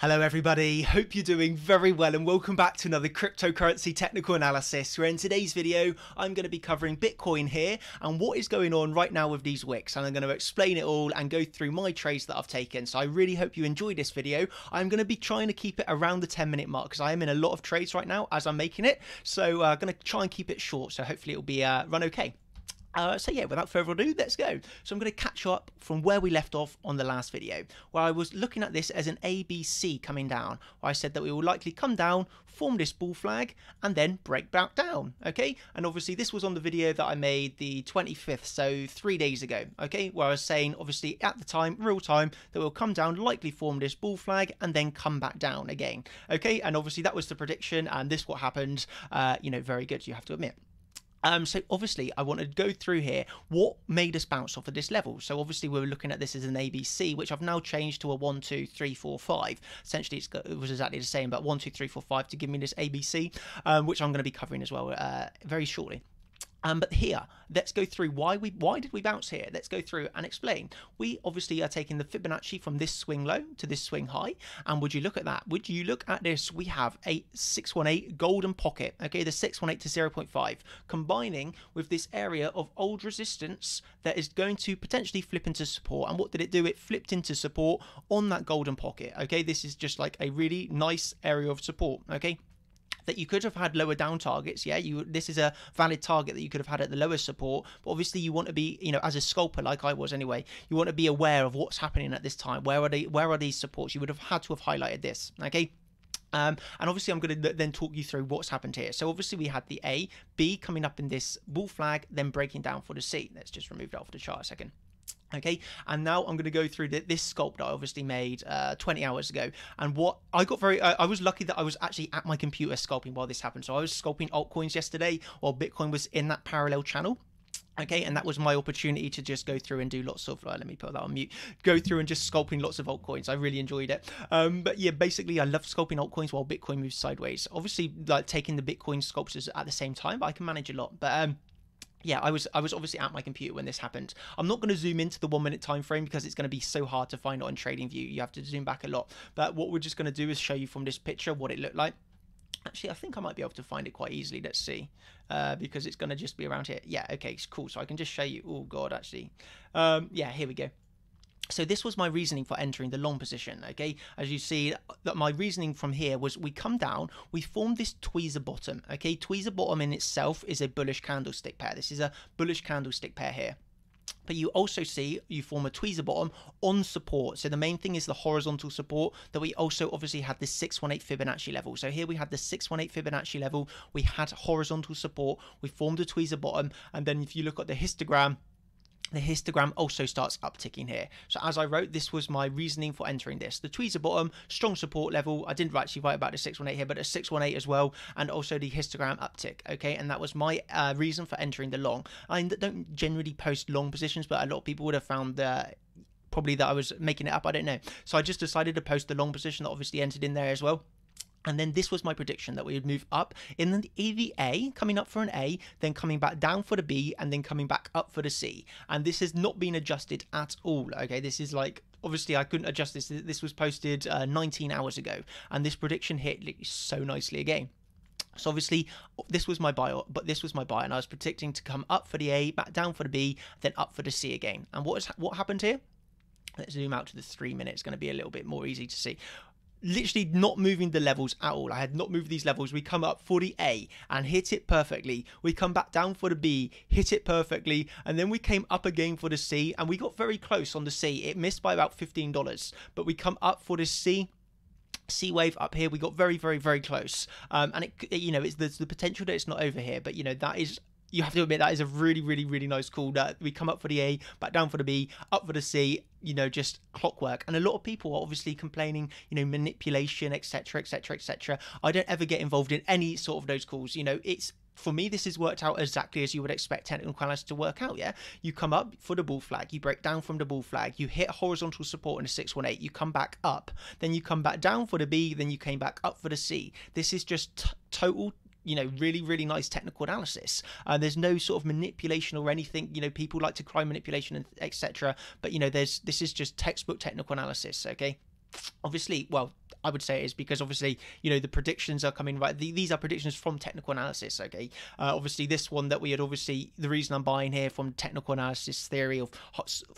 Hello everybody, hope you're doing very well and welcome back to another cryptocurrency technical analysis, where in today's video I'm going to be covering Bitcoin here and what is going on right now with these wicks, and I'm going to explain it all and go through my trades that I've taken. So I really hope you enjoy this video. I'm going to be trying to keep it around the 10-minute mark because I am in a lot of trades right now as I'm making it, so I'm going to try and keep it short, so hopefully it'll be run okay. So yeah, without further ado, let's go. So I'm going to catch up from where we left off on the last video, where I was looking at this as an ABC coming down, where I said that we will likely come down, form this bull flag, and then break back down, okay? And obviously this was on the video that I made the 25th, so 3 days ago, okay? Where I was saying, obviously at the time, real time, that we'll come down, likely form this bull flag, and then come back down again, okay? And obviously that was the prediction, and this what happened, you know, very good, you have to admit. So obviously I want to go through here what made us bounce off of this level. So obviously we were looking at this as an ABC, which I've now changed to a 1, 2, 3, 4, 5. Essentially it was exactly the same, but 1, 2, 3, 4, 5 to give me this ABC, which I'm going to be covering as well very shortly. But here, let's go through why did we bounce here. Let's go through and explain. We obviously are taking the Fibonacci from this swing low to this swing high, and would you look at that? Would you look at this? We have a 618 golden pocket, okay, the 618 to 0.5, combining with this area of old resistance that is going to potentially flip into support. And what did it do? It flipped into support on that golden pocket, okay. This is just like a really nice area of support, okay. That you could have had lower down targets, yeah, this is a valid target that you could have had at the lowest support, but obviously you want to be, you know, as a scalper like I was anyway, you want to be aware of what's happening at this time. Where are these supports? You would have had to have highlighted this, okay. And obviously I'm going to then talk you through what's happened here. So obviously we had the A, B coming up in this bull flag, then breaking down for the C. Let's just remove that off the chart a second. Okay, and now I'm going to go through this sculpt I obviously made 20 hours ago, and what I got I was lucky that I was actually at my computer sculpting while this happened. So I was sculpting altcoins yesterday while Bitcoin was in that parallel channel. Okay, and that was my opportunity to just go through and do lots of, let me put that on mute, go through and just sculpting lots of altcoins. I really enjoyed it. But yeah, basically I love sculpting altcoins while Bitcoin moves sideways. Obviously like taking the Bitcoin sculptures at the same time, but I can manage a lot. But yeah, I was obviously at my computer when this happened. I'm not going to zoom into the 1 minute time frame because it's going to be so hard to find it on Trading View. You have to zoom back a lot. But what we're just going to do is show you from this picture what it looked like. Actually, I think I might be able to find it quite easily. Let's see, because it's going to just be around here. Yeah, okay, it's cool. So I can just show you. Oh God, actually, yeah, here we go. So this was my reasoning for entering the long position, okay? As you see, that my reasoning from here was we come down, we form this tweezer bottom, okay? Tweezer bottom in itself is a bullish candlestick pair. This is a bullish candlestick pair here. But you also see you form a tweezer bottom on support. So the main thing is the horizontal support that we also obviously had this 618 Fibonacci level. So here we had the 618 Fibonacci level, we had horizontal support, we formed a tweezer bottom, and then if you look at the histogram also starts upticking here. So as I wrote, this was my reasoning for entering this. The tweezer bottom, strong support level. I didn't actually write about the 618 here, but a 618 as well, and also the histogram uptick, okay? And that was my reason for entering the long. I don't generally post long positions, but a lot of people would have found that probably that I was making it up, I don't know. So I just decided to post the long position that obviously entered in there as well. And then this was my prediction that we would move up in the A, coming up for an A, then coming back down for the B, and then coming back up for the C. And this has not been adjusted at all, okay? This is like, obviously I couldn't adjust this. This was posted 19 hours ago, and this prediction hit so nicely again. So obviously this was my buy, but this was my buy, and I was predicting to come up for the A, back down for the B, then up for the C again. And what happened here? Let's zoom out to the 3 minutes. It's going to be a little bit more easy to see. Literally not moving the levels at all. I had not moved these levels. We come up for the A and hit it perfectly. We come back down for the B, hit it perfectly, and then we came up again for the C, and we got very close on the C. It missed by about $15, but we come up for the C wave up here. We got very, very, very close, and it, you know, there's the potential that it's not over here, but you know, that is, you have to admit, that is a really, really, really nice call that we come up for the A, back down for the B, up for the C, you know, just clockwork. And a lot of people are obviously complaining, you know, manipulation, etc, etc, etc. I don't ever get involved in any sort of those calls. You know, it's, for me, this has worked out exactly as you would expect technical analysis to work out, yeah? You come up for the bull flag, you break down from the bull flag, you hit horizontal support in a 618, you come back up, then you come back down for the B, then you came back up for the C. This is just total, you know, really, really nice technical analysis. There's no sort of manipulation or anything. You know, people like to cry manipulation and etc. But you know, this is just textbook technical analysis. Okay, obviously, well, I would say it is, because obviously, you know, the predictions are coming right. These are predictions from technical analysis, okay? Obviously, this one that we had, obviously, the reason I'm buying here from technical analysis theory of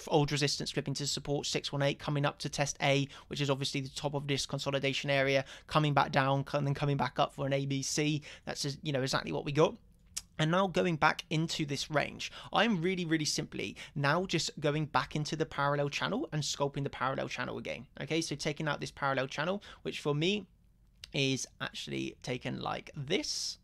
old resistance flipping to support 618, coming up to test A, which is obviously the top of this consolidation area, coming back down and then coming back up for an ABC. That's, you know, exactly what we got. And now going back into this range, I'm really simply now just going back into the parallel channel and sculpting the parallel channel again. Okay, so taking out this parallel channel, which for me is actually taken like this,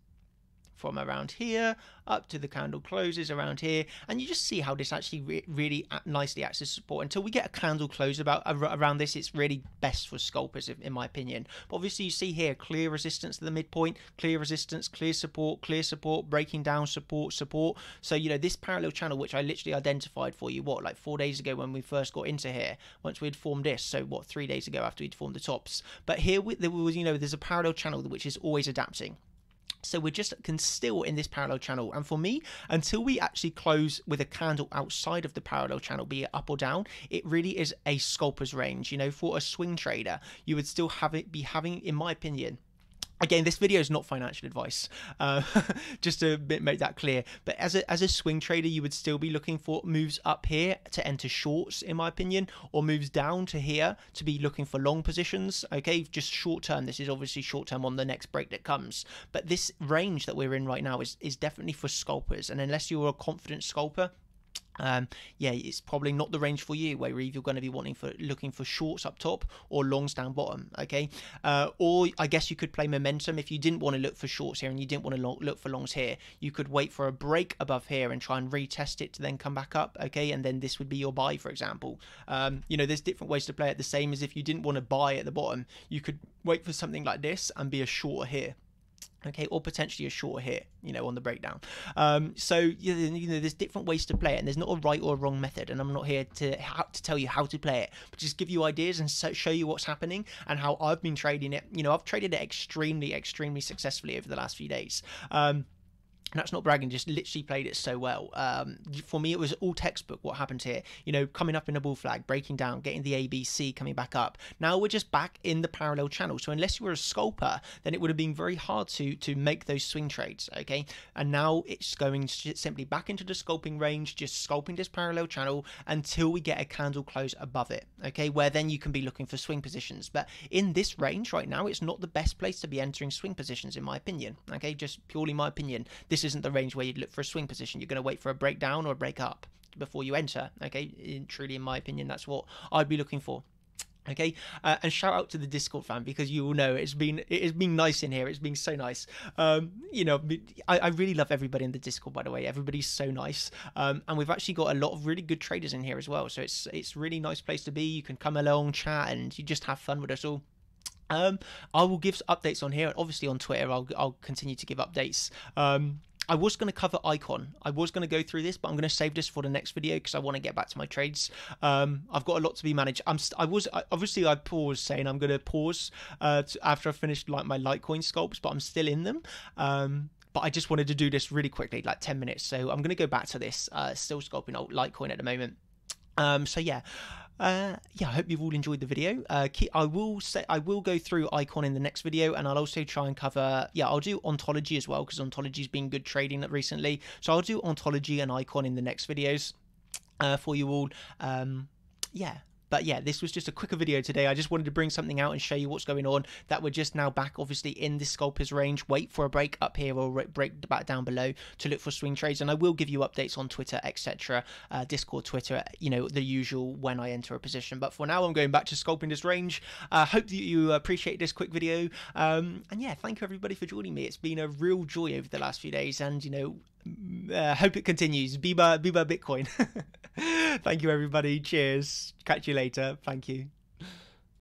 from around here up to the candle closes around here, and you just see how this actually really nicely acts as support until we get a candle close about around this. It's really best for scalpers, in my opinion. But obviously you see here clear resistance to the midpoint, clear resistance, clear support, breaking down support, support. So you know, this parallel channel, which I literally identified for you what, like 4 days ago when we first got into here, once we'd formed this, so what, 3 days ago after we'd formed the tops. But here there was, you know, there's a parallel channel which is always adapting. So we're just still in this parallel channel, and for me, until we actually close with a candle outside of the parallel channel, be it up or down, it really is a scalper's range. You know, for a swing trader, you would still have it be having, in my opinion. Again, this video is not financial advice, just to make that clear. But as a swing trader, you would still be looking for moves up here to enter shorts, in my opinion, or moves down to here to be looking for long positions. Okay, just short term. This is obviously short term on the next break that comes. But this range that we're in right now is definitely for scalpers. And unless you're a confident scalper, yeah, it's probably not the range for you, where you're going to be looking for shorts up top or longs down bottom, okay? Or I guess you could play momentum. If you didn't want to look for shorts here and you didn't want to look for longs here, you could wait for a break above here and try and retest it to then come back up, okay? And then this would be your buy, for example. You know, there's different ways to play it. The same as if you didn't want to buy at the bottom, you could wait for something like this and be a short here. Okay, or potentially a short here, you know, on the breakdown. So, you know, there's different ways to play it, and there's not a right or a wrong method, and I'm not here to tell you how to play it, but just give you ideas and show you what's happening and how I've been trading it. You know, I've traded it extremely successfully over the last few days. And that's not bragging, just literally played it so well. For me, it was all textbook what happened here. You know, coming up in a bull flag, breaking down, getting the ABC, coming back up. Now we're just back in the parallel channel. So unless you were a scalper, then it would have been very hard to make those swing trades, okay? And now it's going simply back into the scalping range, just scalping this parallel channel until we get a candle close above it, okay? Where then you can be looking for swing positions. But in this range right now, it's not the best place to be entering swing positions, in my opinion, okay? Just purely my opinion. This isn't the range where you'd look for a swing position. You're going to wait for a breakdown or a break up before you enter. Okay, truly, in my opinion, that's what I'd be looking for. Okay, and shout out to the Discord fan, because you will know it has been nice in here. It's been so nice. You know, I really love everybody in the Discord, by the way. Everybody's so nice, and we've actually got a lot of really good traders in here as well. So it's really nice place to be. You can come along, chat, and you just have fun with us all. I will give updates on here, and obviously on Twitter I'll continue to give updates. I was going to cover Icon. I was going to go through this, but I'm going to save this for the next video because I want to get back to my trades. I've got a lot to be managed. Obviously I paused saying I'm going to pause after I finished like my Litecoin sculpts, but I'm still in them. But I just wanted to do this really quickly, like 10 minutes. So I'm going to go back to this. Still sculpting old Litecoin at the moment. So yeah. Yeah, I hope you've all enjoyed the video. I will go through Icon in the next video, and I'll also try and cover, yeah, I'll do Ontology as well, because Ontology's been good trading recently. So I'll do Ontology and Icon in the next videos for you all. Yeah. But yeah, this was just a quicker video today. I just wanted to bring something out and show you what's going on, that we're just now back obviously in this scalper's range. Wait for a break up here or break back down below to look for swing trades. And I will give you updates on Twitter, etc. Discord, Twitter, you know, the usual when I enter a position. But for now, I'm going back to scalping this range. Hope that you appreciate this quick video. And yeah, thank you everybody for joining me. It's been a real joy over the last few days, and you know, hope it continues. Biba Bitcoin. Thank you everybody. Cheers. Catch you later. Thank you.